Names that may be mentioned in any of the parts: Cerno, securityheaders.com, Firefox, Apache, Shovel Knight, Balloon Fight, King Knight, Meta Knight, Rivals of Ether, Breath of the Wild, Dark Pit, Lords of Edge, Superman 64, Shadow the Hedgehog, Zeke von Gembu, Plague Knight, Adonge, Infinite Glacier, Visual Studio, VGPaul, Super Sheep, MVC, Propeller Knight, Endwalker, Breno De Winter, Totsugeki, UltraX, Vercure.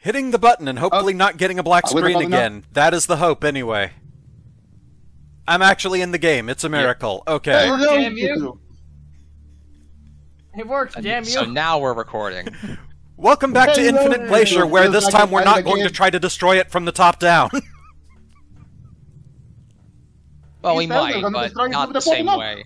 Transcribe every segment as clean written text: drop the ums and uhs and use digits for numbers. Hitting the button and hopefully not getting a black screen again. That is the hope, anyway. I'm actually in the game. It's a miracle. Yeah. Okay. Damn you. It works, damn you. So now we're recording. Welcome back to Infinite Glacier, where this time we're not going to try to destroy it from the top down. Well, we might, but not the same way.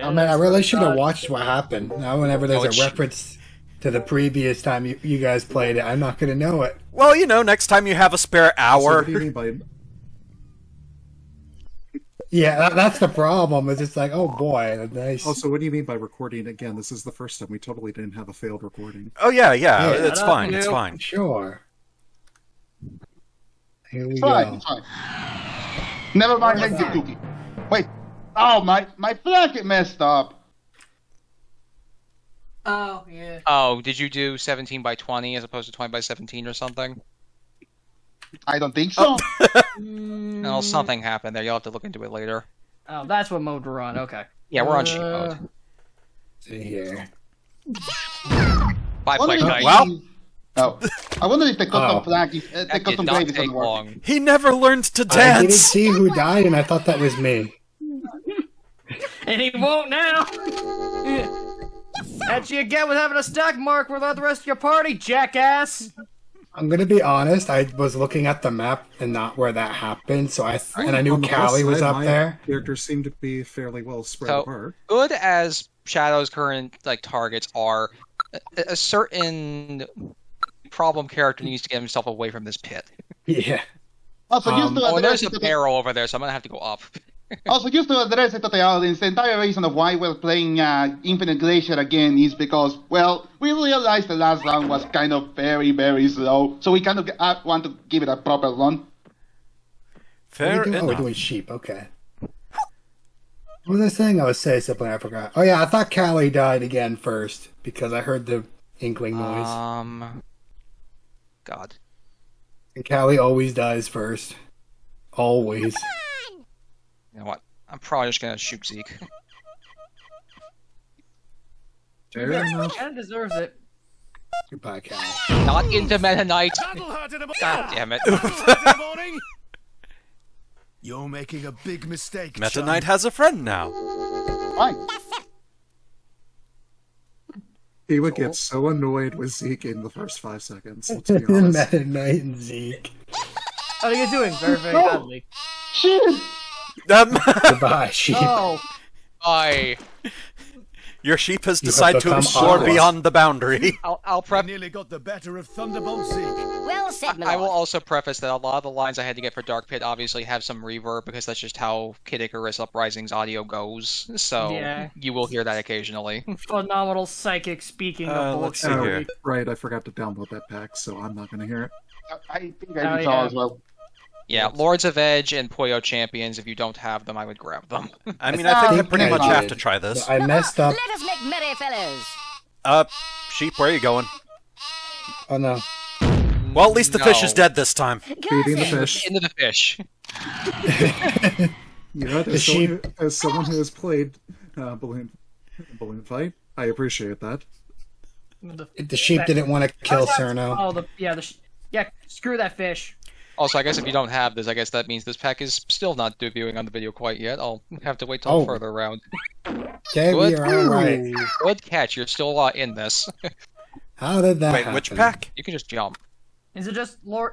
Oh man, I really should have watched what happened. Now whenever there's a reference to the previous time you guys played it, I'm not going to know it. Well, you know, next time you have a spare hour. Yeah, that's the problem. It's just like, oh boy, nice. Also, what do you mean by recording again? This is the first time we totally didn't have a failed recording. Oh yeah, it's fine, it's fine. Sure. Here we go. It's fine. Never mind, let's get cookie. Wait. Oh, my bracket messed up. Oh, yeah. Oh, did you do 17 by 20 as opposed to 20 by 17 or something? I don't think so. No, something happened there. You'll have to look into it later. Oh, that's what mode we're on. Okay. Yeah, we're on cheat mode. See here. Bye, Plague Knight. Well, oh. I wonder if the custom flag is on the working. He never learned to dance. I didn't see who died, and I thought that was me. And he won't now. That's you again with having a stock mark without the rest of your party, jackass. I'm gonna be honest. I was looking at the map and not where that happened, so I knew Callie was up there. Characters seem to be fairly well spread apart. Good as Shadow's current targets are, a certain problem character needs to get himself away from this pit. Yeah. Also, there's a barrel over there, so I'm gonna have to go up. Also, just to address it to the audience, the entire reason of why we're playing Infinite Glacier again is because, well, we realized the last round was kind of very, very slow, so we kind of want to give it a proper run. Fair enough. Oh, we're doing sheep, okay. What was I saying? I was saying something I forgot. Oh yeah, I thought Callie died again first, because I heard the inkling noise. God. And Callie always dies first. Always. You know what? I'm probably just gonna shoot Zeke. Fair enough. Ken deserves it. Goodbye, Cal. Not into Meta Knight. God damn it. You're making a big mistake. Meta Knight has a friend now. Why? He would get so annoyed with Zeke in the first 5 seconds. Let's be honest. Meta Knight and Zeke. What are you doing? Very, very badly. Shit! Goodbye, sheep. Oh. Bye. Your sheep has decided to explore beyond the boundary. I'll preface. Nearly got the better of Thunderbolt Zeke. Well said. I will also preface that a lot of the lines I had to get for Dark Pit obviously have some reverb because that's just how Kid Icarus Uprising's audio goes. So you will hear that occasionally. Phenomenal psychic speaking. Of let's see here. Right, I forgot to download that pack, so I'm not going to hear it. I think I saw as well. Yeah, Lords of Edge and Puyo Champions, if you don't have them, I would grab them. I mean, I think I pretty much have to try this. I messed up. Let us make merry, fellows. Sheep, where are you going? Oh, no. Well, at least the fish is dead this time. Feeding the fish. Into the fish. You know, as someone who has played Balloon Fight, I appreciate that. The sheep didn't want to kill Cerno. Oh, yeah, screw that fish. Also, I guess if you don't have this, I guess that means this pack is still not debuting on the video quite yet. I'll have to wait till further around. Okay, good, good catch. You're still in this. How did that happen? Which pack? You can just jump. Is it just Lords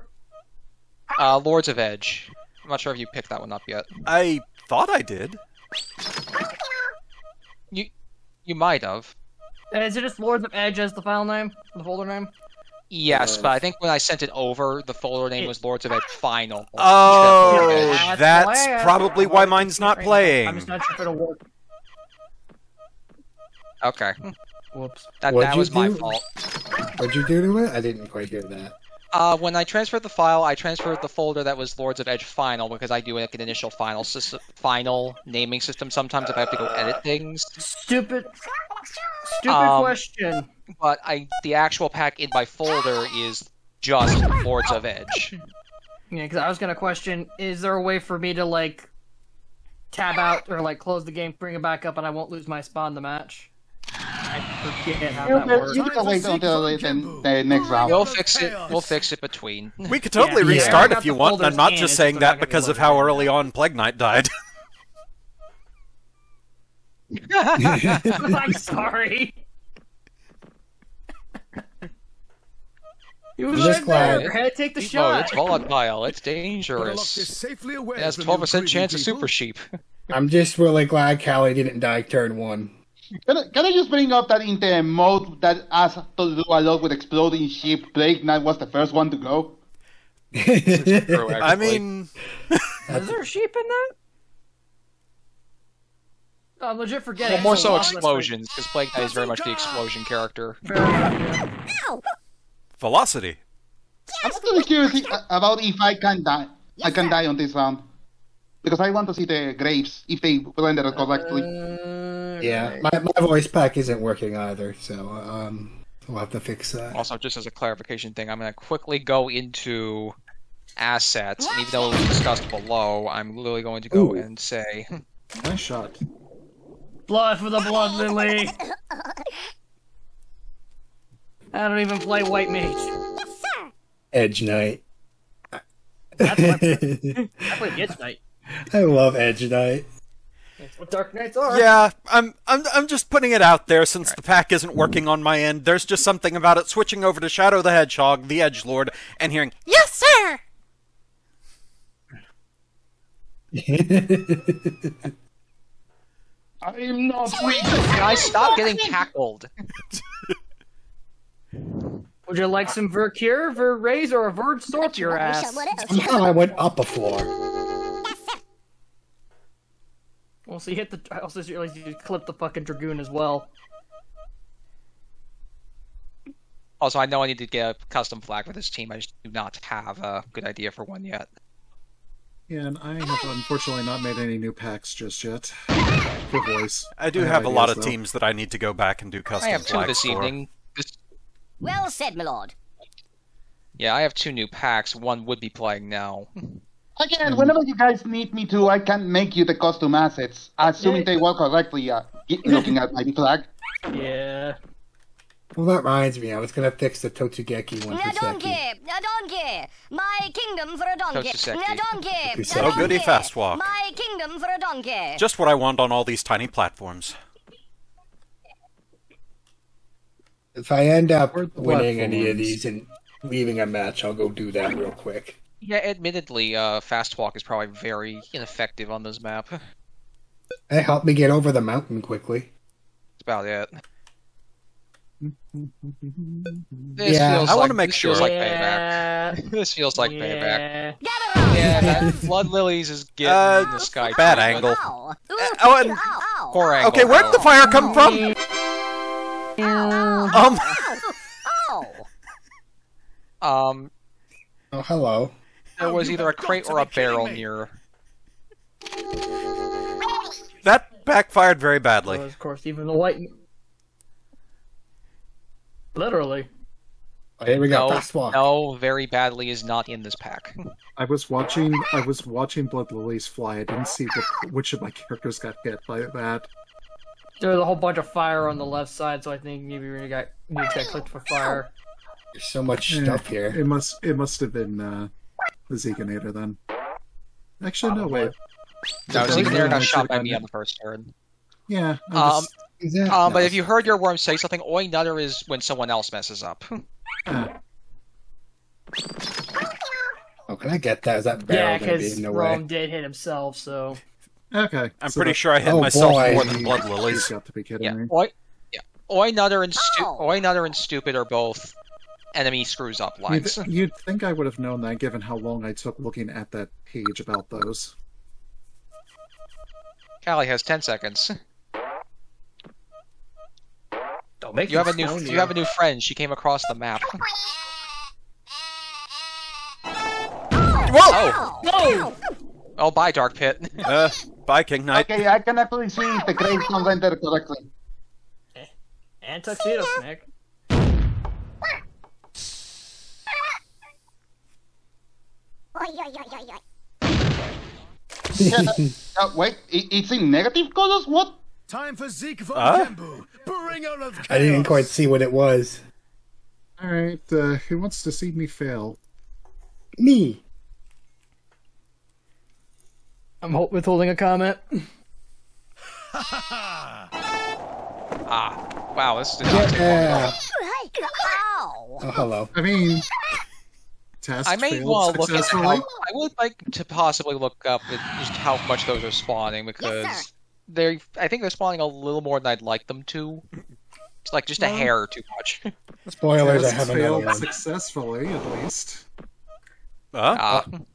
of Edge. I'm not sure if you picked that one up yet. I thought I did. You might have. Is it just Lords of Edge as the file name? The folder name? Yes, but I think when I sent it over, the folder name was Lords of Edge Final. Oh, that's probably why mine's not playing. I'm just not sure if it'll work. Okay. Whoops. That was my fault. What'd you do to it? I didn't quite hear that. When I transferred the file, I transferred the folder that was Lords of Edge Final, because I do like an initial final naming system sometimes if I have to go edit things. Stupid question. But the actual pack in my folder is just Lords of Edge. Yeah, because I was gonna question: is there a way for me to tab out or close the game, bring it back up, and I won't lose my spawn in the match? forget how that works. You can wait until the next round. We'll fix it. We'll fix it between. We could totally restart if you want. I'm not just saying that because of how early on Plague Knight died. I'm sorry. He was just glad. Take the shot. Oh, it's volatile. It's dangerous. It has 12% chance of super sheep. I'm just really glad Callie didn't die turn one. Can I just bring up that in the mode that has to do a lot with exploding sheep, Plague Knight was the first one to go? I mean... Is there sheep in that? I'm legit forgetting. Well, more so explosions, because Plague Knight is very much the explosion character. Velocity. I'm really curious about if I can die. I can die on this round. Because I want to see the graves, if they render it correctly. Yeah, my voice pack isn't working either, so we'll have to fix that. Also, just as a clarification thing, I'm going to quickly go into assets, and even though it was discussed below, I'm literally going to go and say... Nice shot. Blood for the blood lily! I don't even play white mage. Yes, sir. Edge Knight. That's what I played Edge Knight. I love Edge Knight. That's what Dark Knights are. Yeah, I'm just putting it out there since the pack isn't working on my end. There's just something about it switching over to Shadow the Hedgehog, the Edgelord, and hearing, "Yes, sir!" I'm not weak. Can I stop getting tackled? Would you like some Vercure, Verraise, or a Verge Salt your ass? Somehow I went up a floor. Well, so you hit the. I also realized you clipped the fucking Dragoon as well. Also, I know I need to get a custom flag for this team. I just do not have a good idea for one yet. Yeah, and I have unfortunately not made any new packs just yet. Good voice. I do have a lot of teams that I need to go back and do custom flags for. I have two this evening. Well said, my lord. Yeah, I have two new packs. One would be playing now. Again, whenever you guys need me to, I can make you the costume assets, assuming they work correctly, looking at my flag. Yeah. Well, that reminds me, I was going to fix the Totsugeki one for a second. Adonge! My kingdom for Adonge! Adonge! Oh, goody fast walk. My kingdom for Adonge! Just what I want on all these tiny platforms. If I end up winning any of these and leaving a match, I'll go do that real quick. Yeah, admittedly, fast walk is probably very ineffective on this map. It helped me get over the mountain quickly. That's about it. This feels like payback. This feels like payback. Yeah, Blood Lilies is getting in the sky. Bad angle. Oh, and poor angle. Okay, where'd the fire come from? Oh, hello. There was either a crate or a barrel near. That backfired very badly. Well, of course, even the white. Literally. Oh, here we go. Fast walk. No, very badly is not in this pack. I was watching Blood Lilies fly. I didn't see which of my characters got hit by that. There was a whole bunch of fire on the left side, so I think maybe we got clicked for fire. There's so much stuff here. It must have been the Zeganator then. Actually, no way. No, Zeganator got shot by me on the first turn. Yeah. But if you heard your worm say something, oi nutter is when someone else messes up. Oh, can I get that? Is that barrel gonna be in the way? Yeah, because Rom did hit himself, so. Okay. I'm pretty sure I hit myself more than Blood Lilies. Got to be kidding me. Oi nutter and stupid are both. Enemy screws up lines. You'd think I would have known that given how long I took looking at that page about those. Callie has 10 seconds. Don't make you have a new friend. She came across the map. Whoa! No! Oh, bye, Dark Pit. Bye, King Knight. Okay, I can actually see if the graves don't render correctly. And Tuxedo Snake. Wait, it's in negative colors? What? Time for Zeke von Kembu. Roaring out of chaos. I didn't quite see what it was. Alright, who wants to see me fail? Me! I'm withholding a comment. Ah, wow, this is oh, hello. I mean, test I may well look at how, I would like to possibly look up just how much those are spawning, because I think they're spawning a little more than I'd like them to. It's like just a hair too much. Spoilers, I haven't failed successfully, at least. The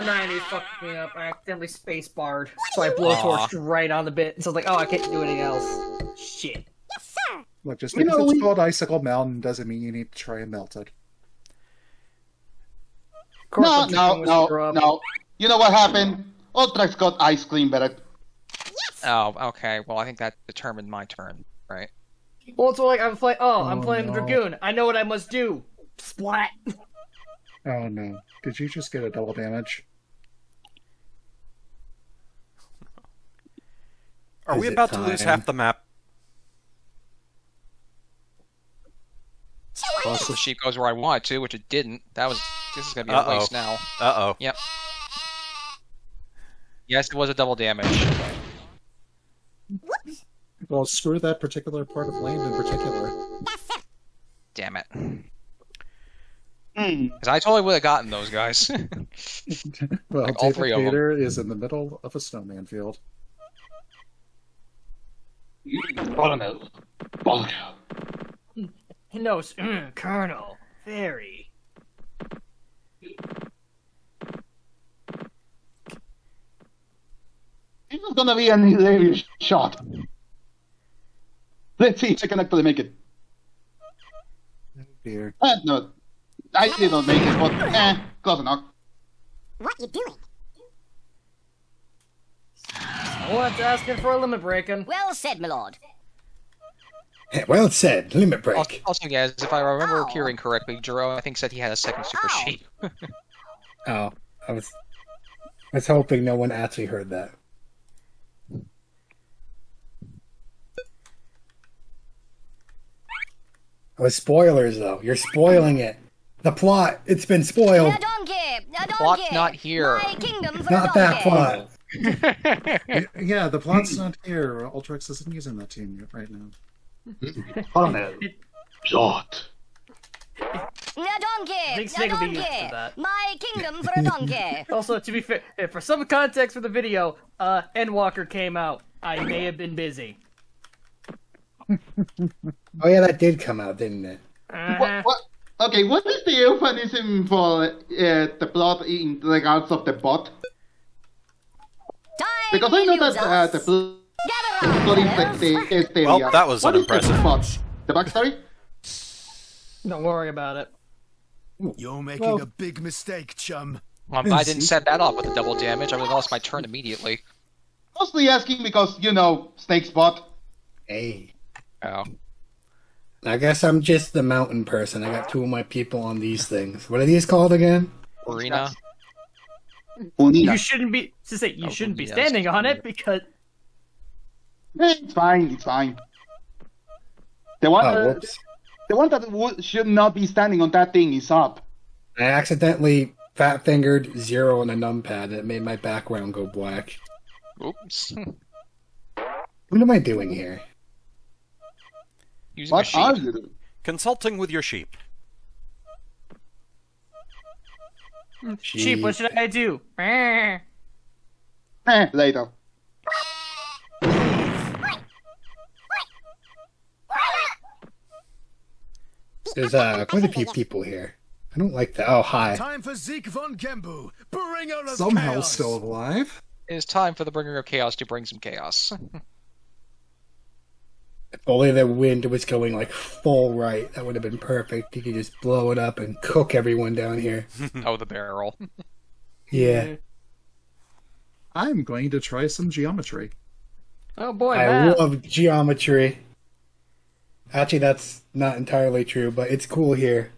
90 fucked me up. I accidentally spacebarred, so I blowtorched right on the bit, and so I was like, oh, I can't do anything else. Shit. Yes, sir. Look, just because it's called Icicle Mountain doesn't mean you need to try and melt it. No. You know what happened? Ultrax got ice cream, but yes. Oh, okay. Well, I think that determined my turn, right? Well, it's like I'm playing Dragoon. I know what I must do. Splat. Oh no. Did you just get a double damage? Are we about to lose half the map? The sheep goes where I want to, which it didn't. That was. This is gonna be a waste now. Uh oh. Yep. Yes, it was a double damage. Well, screw that particular part of land in particular. Damn it. Because I totally would have gotten those guys. Well, like all three of them. Gator is in the middle of a snowman field. He knows, Colonel. Very. This is gonna be an hilarious shot. Let's see if I can actually make it. Oh dear. No, I didn't make it, but close enough. What you doing? Someone's asking for a limit breaking. Well said, my lord. Yeah, well said, limit break. Also, guys, if I remember hearing correctly, Jero, I think, said he had a second super sheep. Oh, I was hoping no one actually heard that. It was spoilers, though. You're spoiling it. The plot, it's been spoiled. The plot's not here. Not that plot. Yeah, the plot's not here. Ultrax isn't using that team right now. Colonel. Jot. I think Snake will be used for that. My kingdom for a donkey. Also, to be fair, for some context for the video, Endwalker came out. I may have been busy. Oh yeah, that did come out, didn't it? What? Okay, what is the euphemism for the plot in regards of the bot? Because I know that the plot... Well, that was unimpressive. The backstory? Don't worry about it. You're making a big mistake, chum. If I didn't set that up with the double damage, I would have lost my turn immediately. Mostly asking because, you know, Snake's bot. Hey. Oh. I guess I'm just the mountain person. I got two of my people on these things. What are these called again? Orina. You shouldn't be... you shouldn't be standing on it because... It's fine, it's fine. The one, the one that should not be standing on that thing is up. I accidentally fat-fingered zero on a numpad and it made my background go black. Oops. What am I doing here? Using what are you doing? Consulting with your sheep. Sheep, what should I do? Later. There's quite a few people here. I don't like that. Oh, hi. Time for Zeke von Gembu. Bring out somehow chaos. Still alive. It is time for the bringer of chaos to bring some chaos. If only the wind was going like full right, that would have been perfect. You could just blow it up and cook everyone down here. Oh, the barrel. Yeah. I'm going to try some geometry. Oh boy, I love geometry. Actually, that's not entirely true, but it's cool here.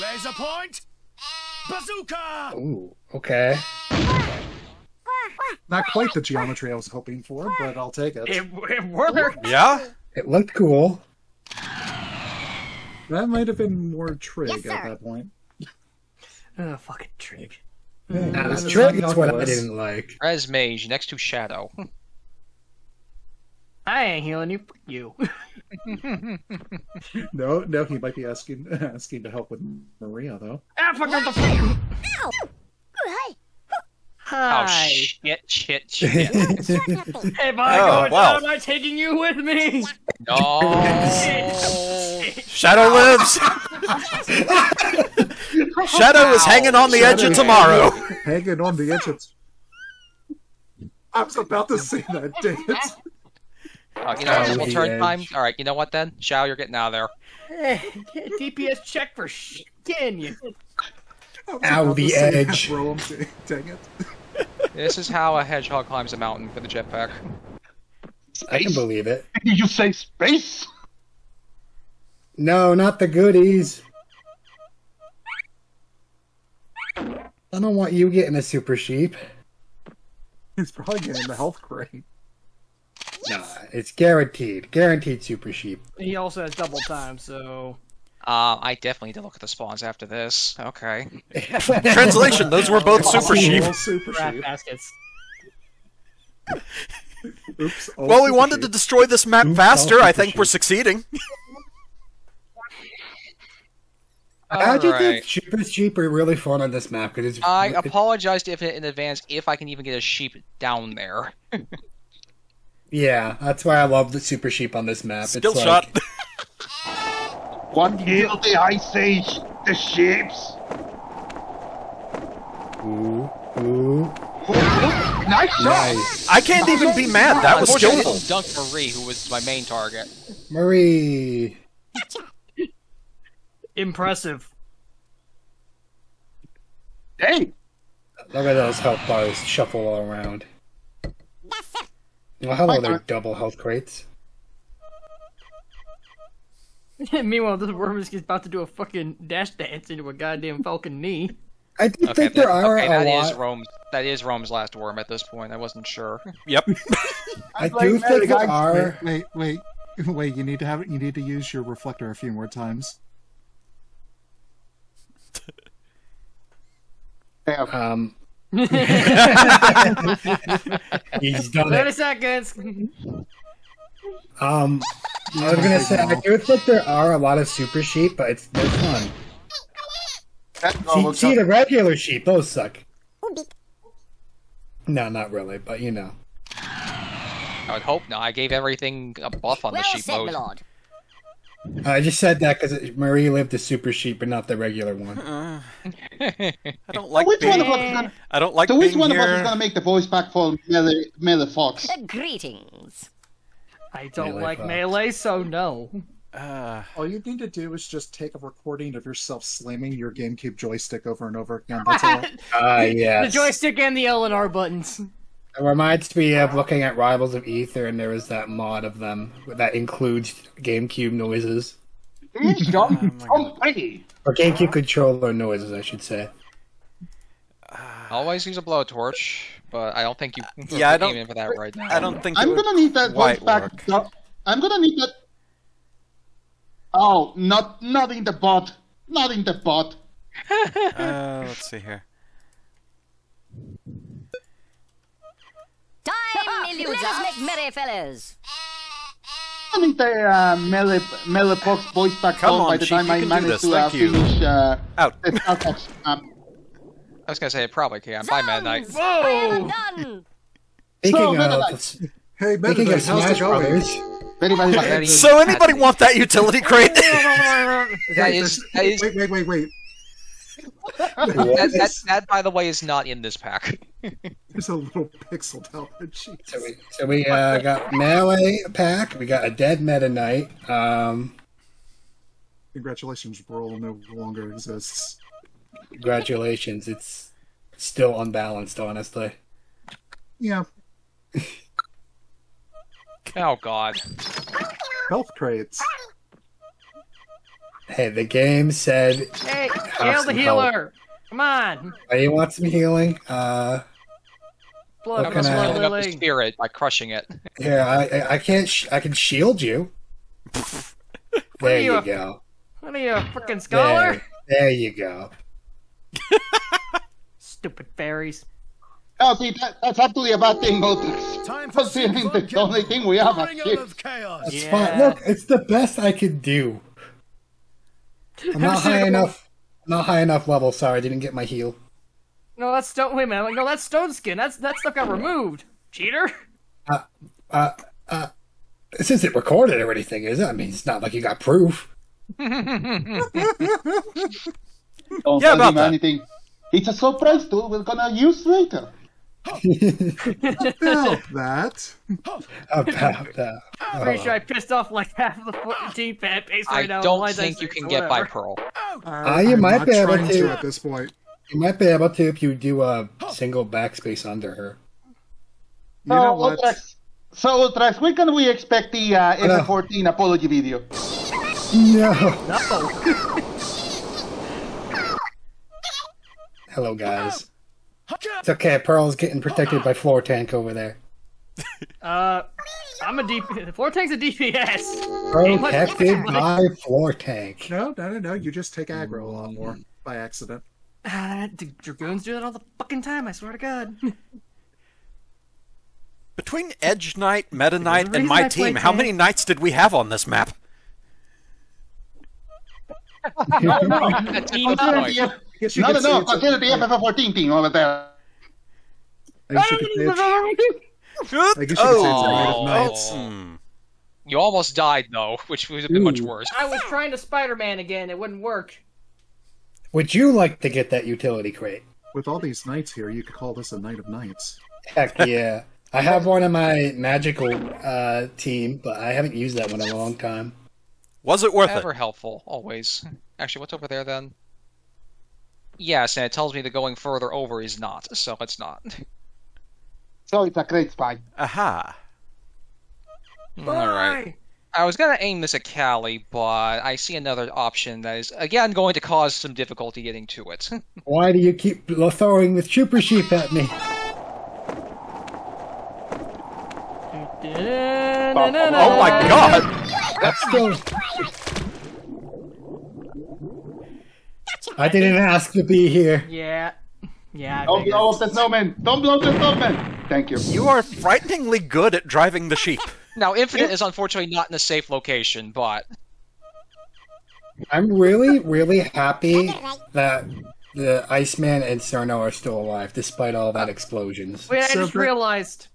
Laser point! Bazooka! Ooh, okay. Not quite the geometry I was hoping for, but I'll take it. It worked. Yeah? It looked cool. That might have been more trig at that point. Oh, fucking trig. Yeah, nah, that's trig is what I didn't like. Res Mage, next to Shadow. I ain't healing you. No, he might be asking to help with Maria, though. Ah, fuck up the fuck! Ow! Hi! Hi. Oh, shit. Am I going down? Am I taking you with me? No. Shit. Shadow lives! Shadow is hanging on the edge of tomorrow. Hanging on the edge of... I was about to say that, dang it. You know, we'll turn time. All right, you know what then? Shao, you're getting out of there. DPS check for skin. You. Ow, the edge. Dang it. This is how a hedgehog climbs a mountain with a jetpack. I can believe it. Did you say space? No, not the goodies. I don't want you getting a super sheep. He's probably getting the health crate. Nah, it's guaranteed. Guaranteed super sheep. He also has double time, so... I definitely need to look at the spawns after this. Okay. Translation, those were both super sheep. Super sheep. Baskets. Oops, well, we wanted to destroy this map faster. I think we're succeeding. I do think super sheep are really fun on this map. Because I apologize to Infinite in advance if I can even get a sheep down there. Yeah, that's why I love the super sheep on this map. Still it's shot. Like... 1 year the Ice Age, the sheeps. Ooh, ooh. Nice shot! Nice. I can't even be mad. That was skillful. Dunk Marie, who was my main target. Marie. Impressive. Hey! Look at those health bars shuffle all around. Well, hello there, double health crates. Meanwhile, this worm is about to do a fucking dash dance into a goddamn falcon knee. I do think there are a lot. That is Rome's last worm at this point. I wasn't sure. Yep. I do think there are. Wait! You need to have it. You need to use your reflector a few more times. He's done 30 seconds. I was gonna say, I do think there are a lot of super sheep, but it's no fun. See the regular sheep, those suck. No, not really, but you know. I would hope not. I gave everything a buff on the sheep mode. I just said that because Marie lived the super sheep, but not the regular one. I don't like which one of us is going to make the voice back for Melee Fox? Greetings. I don't like Melee, so no. All you need to do is just take a recording of yourself slamming your GameCube joystick over and over again. That's all. Yes. The joystick and the L and R buttons. It reminds me of looking at Rivals of Ether, and there was that mod of them that includes GameCube noises. Or GameCube controller noises, I should say. Always use a blowtorch, but I don't think you came in for that right now. I don't think I'm going to need that voice back. I'm going to need that... Oh, not in the bot. Not in the bot. Let's see here. Time, let us make merry, fellas. I think the melee box voice back home by the time I managed to finish the Starbox map. I was gonna say it probably can. Bye, Meta Knight. Whoa! Hey, Meta Knight, how's it going? So anybody want that utility crate? That is. Wait. That, by the way, is not in this pack. There's a little pixel down there. So we got Melee pack. We got a dead Meta Knight. Congratulations, Brawl no longer exists. Congratulations. It's still unbalanced, honestly. Yeah. Oh, God. Health crates. Hey, the game said... Hey, hail the healer! Help. Come on! You want some healing? Look, I'm filling up the spirit by crushing it. Yeah, I can't. I can shield you. There you go. What are you, a frickin' scholar? There you go. Stupid fairies. Oh, see, that's actually a bad thing, Otis. Because it's the only thing we have at shift. That's fine. Look, it's the best I could do. I'm not high enough. Not high enough level. Sorry, I didn't get my heal. No, that's stone. Wait a minute. Like, no, that's stone skin. That stuff got removed. Cheater. This isn't recorded or anything, is it? I mean, it's not like you got proof. Don't tell him anything. It's a surprise tool we're gonna use later. About that. About that. I'm pretty sure I pissed off like half the D-pad based right now. I don't think you can get by Pearl. You might be able to at this point. You might be able to if you do a single backspace under her. You know what? So, Ultrax, when can we expect the F-14 apology video? No. No. Hello, guys. It's okay. Pearl's getting protected by Floor Tank over there. I'm a DP. Floor Tank's a DPS. Protected by Floor Tank. No. You just take aggro a lot more by accident. Dragoons do that all the fucking time. I swear to God. Between Edge Knight, Meta Knight, and my team, how many knights did we have on this map? No, consider the FF14 team over there. I guess you could say it's a lot of knights. You almost died, though, which would have been much worse. I was trying to Spider-Man again. It wouldn't work. Would you like to get that utility crate? With all these knights here, you could call this a Knight of Knights. Heck, yeah. I have one on my magical team, but I haven't used that one in a long time. Was it worth it? Ever helpful, always. Actually, what's over there, then? Yes, and it tells me that going further over is not, so it's not. So it's a great spy. Aha. Alright. I was going to aim this at Callie, but I see another option that is, again, going to cause some difficulty getting to it. Why do you keep throwing the super sheep at me? Oh my god! That's still... I didn't ask to be here. Yeah. Don't blow up the snowman! Don't blow up the snowman! Thank you. You are frighteningly good at driving the sheep. Now, Infinite is unfortunately not in a safe location, but... I'm really, really happy that the Iceman and Cerno are still alive, despite all that explosions. Wait, I just realized...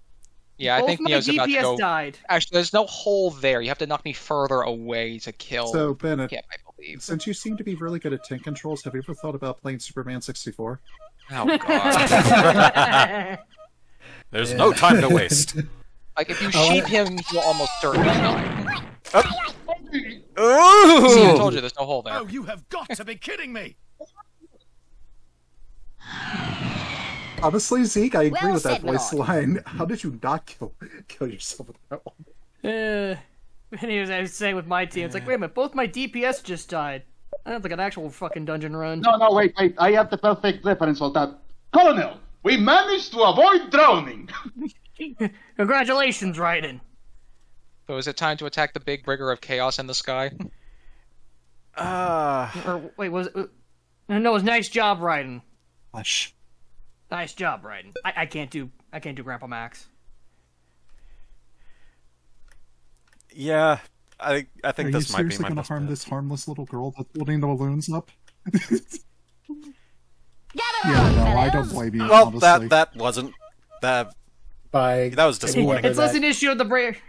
Yeah, I think Neo's about to go... died. Actually, there's no hole there. You have to knock me further away to kill. So, Bennett, I believe. Since you seem to be really good at tank controls, have you ever thought about playing Superman 64? Oh, God. There's no time to waste. Like, if you sheep him, he'll almost certainly die. Oh. See, I told you there's no hole there. Oh, you have got to be kidding me! Honestly, Zeke, I agree with that voice line. How did you not kill yourself with that one? Anyways, I was saying with my team, it's like, wait a minute, both my DPS just died. I don't think an actual fucking dungeon run. No, wait, I have the perfect reference for that. Colonel, we managed to avoid drowning! Congratulations, Raiden. So is it time to attack the big bringer of chaos in the sky? It was nice job, Raiden. Hush. Nice job, Raiden. I can't do Grandpa Max. Yeah, I think this might be my best bet. Are you seriously going to harm this harmless little girl that's holding the balloons up? No, I don't blame you. Well, honestly. that wasn't that was disappointing. It's less an issue of the break.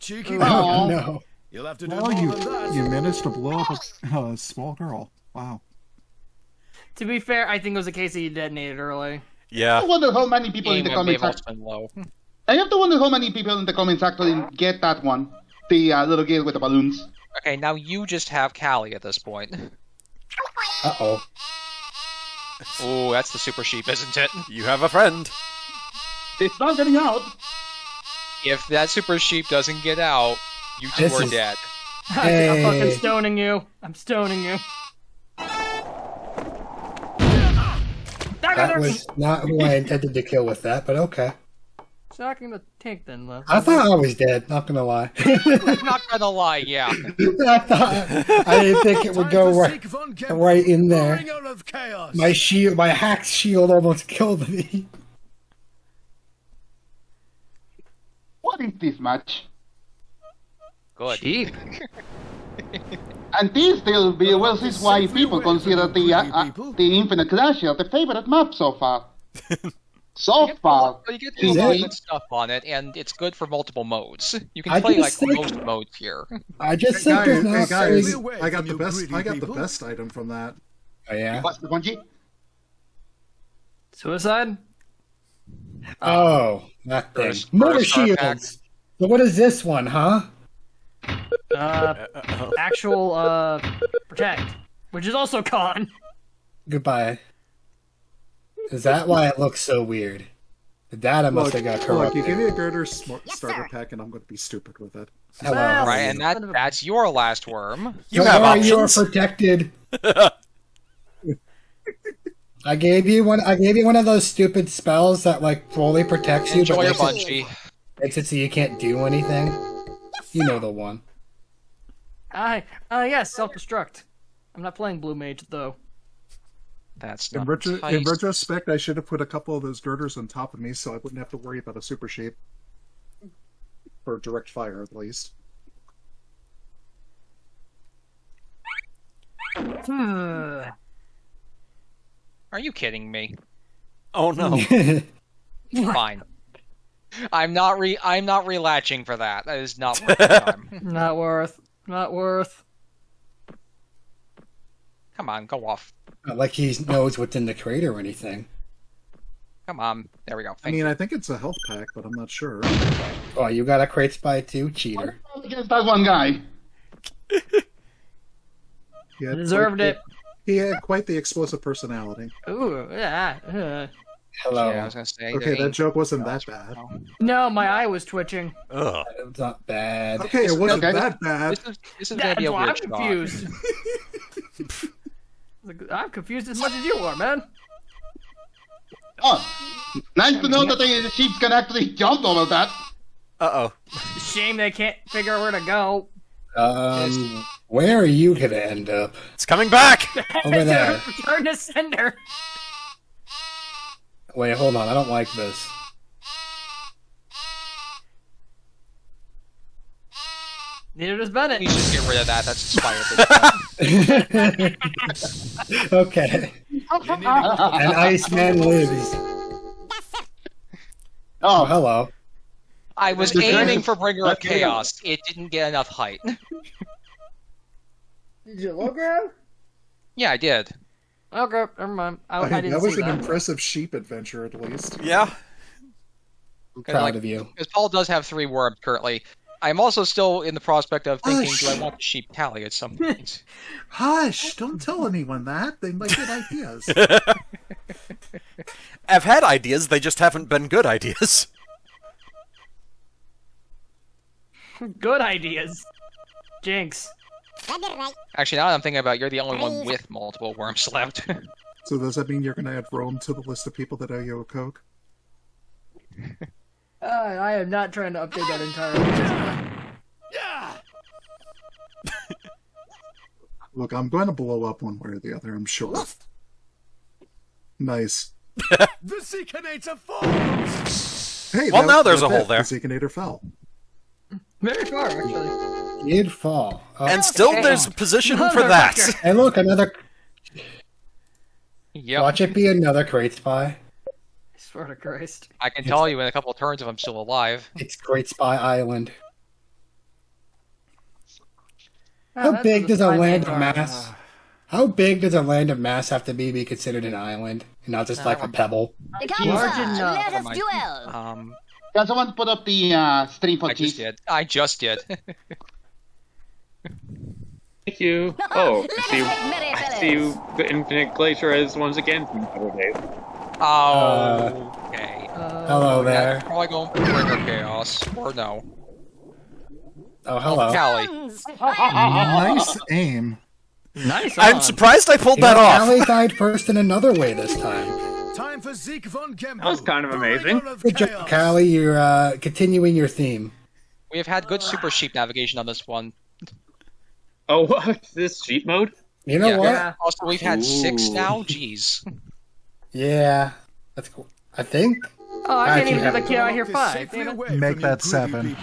Cheeky. No. You'll have to do more than that. You managed to blow up a small girl. Wow. To be fair, I think it was a case that you detonated early. Yeah. I wonder how many people in the comments I have to wonder how many people in the comments actually get that one. The little girl with the balloons. Okay, now you just have Callie at this point. Uh-oh. Oh, that's the super sheep, isn't it? You have a friend. It's not getting out. If that super sheep doesn't get out, you two are dead. Hey. I'm fucking stoning you. I'm stoning you. That was not who I intended to kill with that, but okay. Shocking the tank then, left. I thought I was dead, not gonna lie. Not gonna lie, yeah. I didn't think it would go right in there. My shield, my hacked shield almost killed me. What is this match? Good. Cheap. And this still be, well, this is why people consider the Infinite Glacier the favorite map so far. So far. You get a lot of good stuff on it, and it's good for multiple modes. You can play like most modes here. I just think there's not... Guys, I got the best item from that. Oh yeah? Suicide? Oh, that thing. Motor shields! So what is this one, huh? Actual, protect, which is also con. Goodbye. Is that why it looks so weird? The data must have got corrupted. Look, you give me a girder starter pack and I'm going to be stupid with it. Hello. Right, and that's your last worm. You have options. You're protected. I gave you one of those stupid spells that, like, fully protects you, but makes it so you can't do anything. You know the one. Yes, self-destruct. I'm not playing Blue Mage, though. That's not in retrospect, I should have put a couple of those girders on top of me so I wouldn't have to worry about a super shape. For direct fire, at least. Are you kidding me? Oh, no. Fine. I'm not relatching for that. That is not worth the time. Not worth. Come on, go off. Not like he knows what's in the crate or anything. Come on, there we go. I mean, I think it's a health pack, but I'm not sure. Oh, you got a crate spy too, cheater. Against that one guy. Deserved it. He had quite the explosive personality. Ooh, yeah. Hello. Yeah, I was gonna say, okay, that joke wasn't that bad. No, my eye was twitching. Ugh. It's not bad. Okay, it wasn't that bad. I'm confused. I'm confused as much as you are, man. Oh, nice to know that the sheep can actually jump over that. Uh-oh. Shame they can't figure out where to go. Where are you gonna end up? It's coming back! Over there. Return to sender. Wait, hold on. I don't like this. Neither does Bennett. You should get rid of that. That's inspired. Okay. An Iceman lives. Oh, hello. I was aiming for Bringer of Chaos. It didn't get enough height. Did you low grab? Yeah, I did. Okay, never mind. I didn't see that. That was an impressive sheep adventure, at least. Yeah. I'm proud of you. Because Paul does have 3 worms currently. I'm also still in the prospect of thinking, do I want the sheep tally at some point? Hush! Don't tell anyone that. They might get ideas. I've had ideas, they just haven't been good ideas. Good ideas. Jinx. Actually, now that I'm thinking about it, you're the only one with multiple worms left. So does that mean you're going to add Rome to the list of people that owe you a Coke? I am not trying to update that entirely. Yeah. Look, I'm going to blow up one way or the other, I'm sure. Nice. The Seekinator falls! Hey, well, now there's a hole there. The Seekinator fell. Very far, actually. Did fall. And still there's a position for that. And look, another... Yep. Watch it be another crate spy. I swear to Christ. I can tell you in a couple of turns if I'm still alive. It's Crate Spy Island. How big does a land of mass... How big does a land of mass have to be considered an island? And not just like a pebble? Large enough. Let us duel. Can someone put up the stream for cheese? I just did. Thank you. Oh, I see you, the Infinite Glacier is once again from Saturday. Oh, okay. Hello there. Yeah, probably going for Bringer Chaos, or no. Oh, hello. Nice aim. Nice. I'm surprised I pulled that off. Callie died first in another way this time. That was kind of amazing. Good job, Callie. You're continuing your theme. We have had good super sheep navigation on this one. Oh, what? This sheep mode? You know what? Yeah. Also, we've had 6 now. Jeez. Yeah, that's cool. I think. Oh, I can't even have a kid out here 5. Make that 7.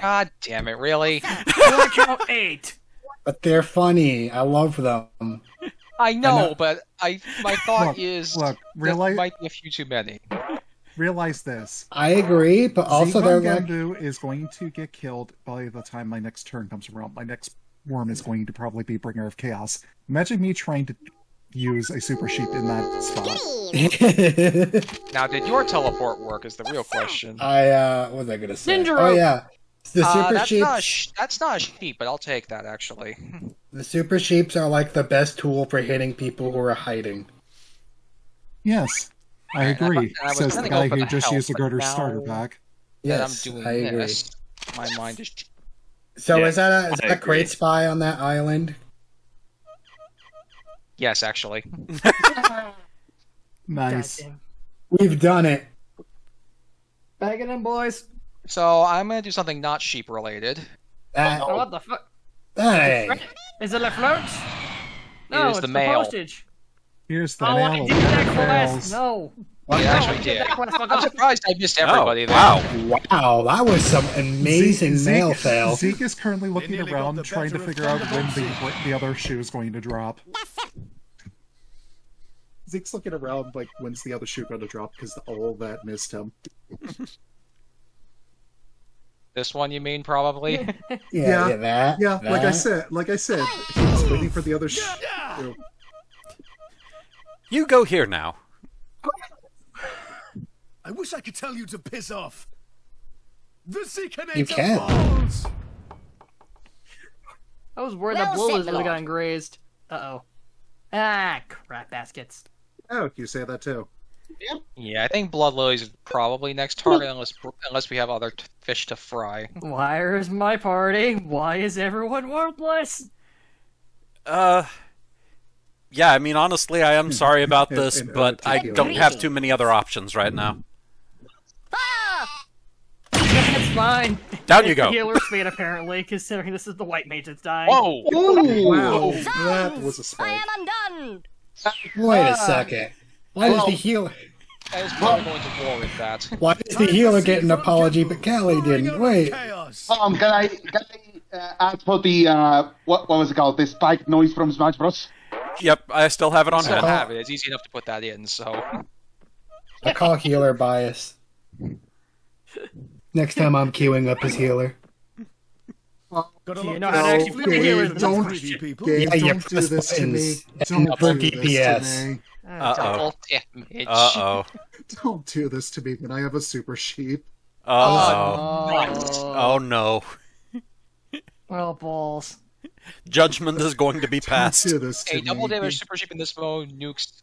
God damn it! Really? I count 8. But they're funny. I love them. I know, but my thought is there might be a few too many. Realize this. I agree, but also they're like... Gandu is going to get killed by the time my next turn comes around. My next worm is going to probably be Bringer of Chaos. Imagine me trying to use a Super Sheep in that spot. Now, did your teleport work is the real question. What was I going to say? Ninja. Oh, yeah. The super that's not a sheep, but I'll take that, actually. The super sheeps are like the best tool for hitting people who are hiding. Yes, I agree, says the guy who just used the Girder starter pack. Yes, I agree. My mind is... So is that a Crate Spy on that island? Yes, actually. Nice. We've done it. Bag it in, boys. So I'm gonna do something not sheep related. Oh, what the fuck? Hey. Is it the float? No, it's the mail. Postage. Here's the mail. I did that class. No. Well, you actually did. I'm surprised I missed everybody there. Wow. Wow, that was some amazing mail fail. Zeke is currently looking around trying to figure out when the other shoe is going to drop. Zeke's looking around like when's the other shoe going to drop because all that missed him. This one, you mean, probably? Yeah, that. Yeah, that. Like I said, he was waiting for the other You go here now. I wish I could tell you to piss off. You can. Balls. I was worried that bull was really gotten grazed. Uh-oh. Ah, crap baskets. Oh, you say that too. Yeah, I think Blood Lily's probably next target unless we have other fish to fry. Where's my party? Why is everyone worthless? Yeah, I mean, honestly, I am sorry about this, but I don't have too many other options right now. That's fine. Down you go. The healer's fate, apparently, considering this is the white mage that's dying. Whoa! Ooh, wow. That was a spike. I am undone! Wait a second. Why does the healer? I was probably going to war with that. Why does the healer get an apology, but Callie didn't? Wait. Can I ask for the what was it called? The spike noise from Smash Bros. Yep, I still have it on hand. Have it. It's easy enough to put that in. So I call healer bias. Next time I'm queuing up as healer. Don't do this to me. Don't do this to me. Double damage. Don't do this to me when I have a super sheep. Oh no. Well, balls. Judgment is going to be passed. Do this to double damage super sheep in this mode nukes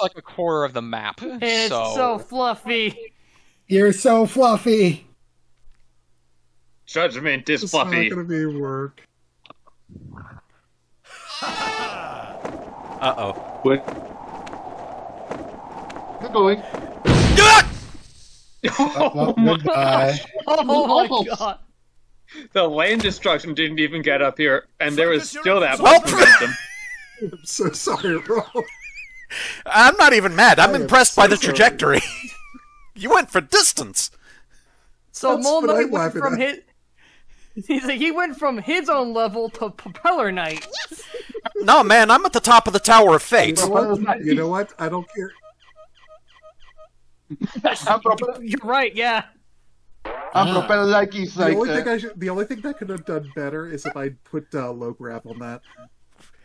like a quarter of the map. It's so fluffy. You're so fluffy. Judgment is fluffy. It's not going to be work. Quick. Keep going. Oh my god. The land destruction didn't even get up here, and there is still that momentum. I'm so sorry, bro. I'm not even mad. I'm impressed by the trajectory. You went for distance. So Mole went from he went from his own level to Propeller Knight. No, man, I'm at the top of the Tower of Fate. You know what? I don't care. You're right, yeah. The only thing that could have done better is if I put low grab on that.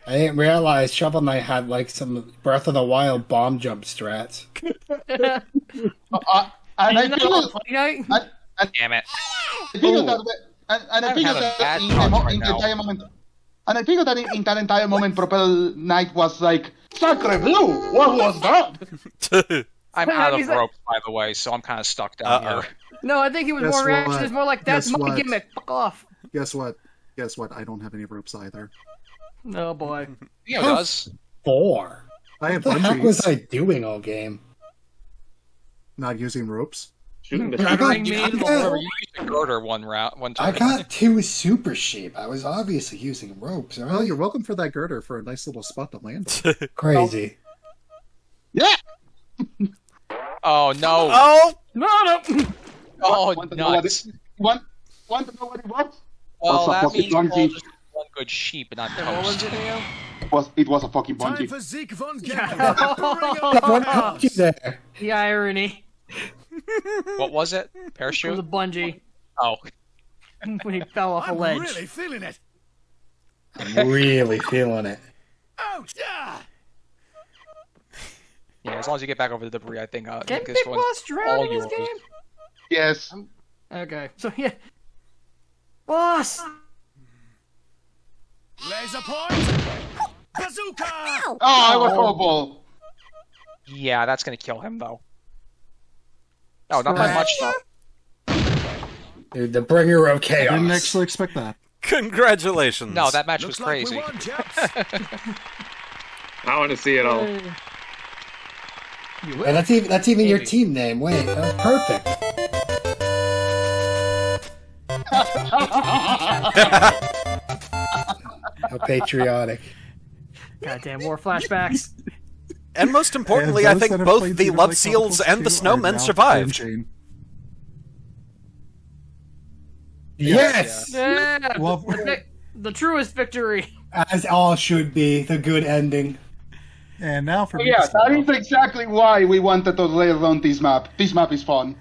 I didn't realize Shovel Knight had like some Breath of the Wild bomb jump strats. Damn it. And I figured that in that entire moment, Propeller Knight was like, Sacre Blue! What was that? I'm out of ropes, by the way, so I'm kind of stuck down here. No, I think he was more reaction. It's more like, that's my gimmick, fuck off. Guess what? Guess what? I don't have any ropes either. Oh boy. Yeah, it does. 4. I have what the heck was I doing all game? Not using ropes? Shooting the garter one time. I got two super sheep. I was obviously using ropes. Well, you're welcome for that girder for a nice little spot to land. Crazy. Yeah. Oh no. Oh no. Oh nuts. Want to know what it was? Well, that means one good sheep, and not toast. It was a fucking bungee. Time for Zeke Von Galen. The irony. What was it? Parachute? It was a bungee. Oh. When he fell off a ledge. I'm really feeling it. I'm really feeling it. Ouch! Yeah, as long as you get back over the debris, I think can this Big Boss drown in this game? Yes. Okay, so yeah. Boss! Laser point! Bazooka! Oh, I was horrible. Yeah, that's gonna kill him, though. No, not that much, though. Dude, the bringer of chaos. I didn't actually expect that. Congratulations. No, that match was crazy. I want to see it all. And that's even your team name. Wait, that was perfect. How patriotic. Goddamn war flashbacks. And most importantly, and I think both the Love Seals and the Snowmen survived. Yes! Yeah. Well, the truest victory. As all should be, the good ending. And now for that is exactly why we wanted to play around this map. This map is fun.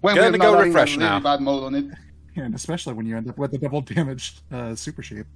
When we're going to go refresh now. Bad mode on it. And especially when you end up with the double damaged super sheep.